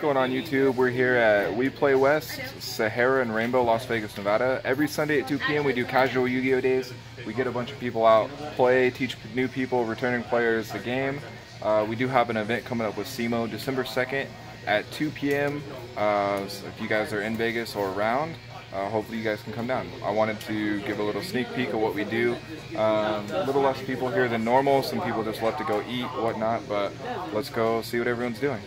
What's going on YouTube? We're here at We Play West, Sahara and Rainbow, Las Vegas, Nevada. Every Sunday at 2 p.m. we do casual Yu-Gi-Oh days. We get a bunch of people out, play, teach new people, returning players the game. We do have an event coming up with Cimo December 2nd at 2 p.m. So if you guys are in Vegas or around, hopefully you guys can come down. I wanted to give a little sneak peek of what we do. A little less people here than normal. Some people just left to go eat, whatnot, but let's go see what everyone's doing.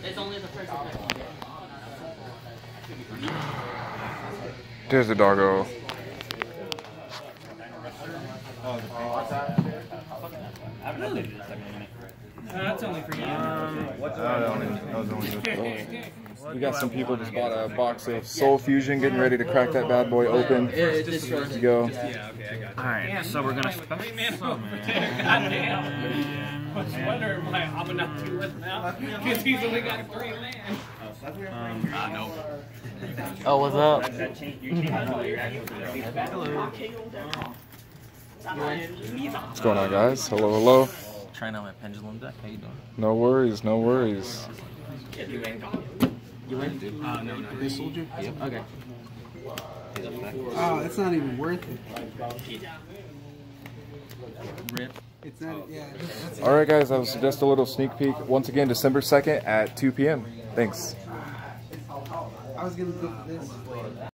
There's the doggo. That's only for you. We got some people just bought a box of Soul Fusion, getting ready to crack that bad boy open. Let's go. Alright, so we're gonna special. I was wondering why I'm not doing now. Because he's only got 3 land. No. Oh, what's up? What's going on, guys? Hello, hello. Trying out my pendulum deck. How you doing? No worries, no worries. You win, dude? No, no. This soldier? Yep. Okay. Oh, it's not even worth it. Rip. It's not, yeah. All right, guys, that was just a little sneak peek. Once again, December 2nd at 2 p.m. Thanks. I was going to do this.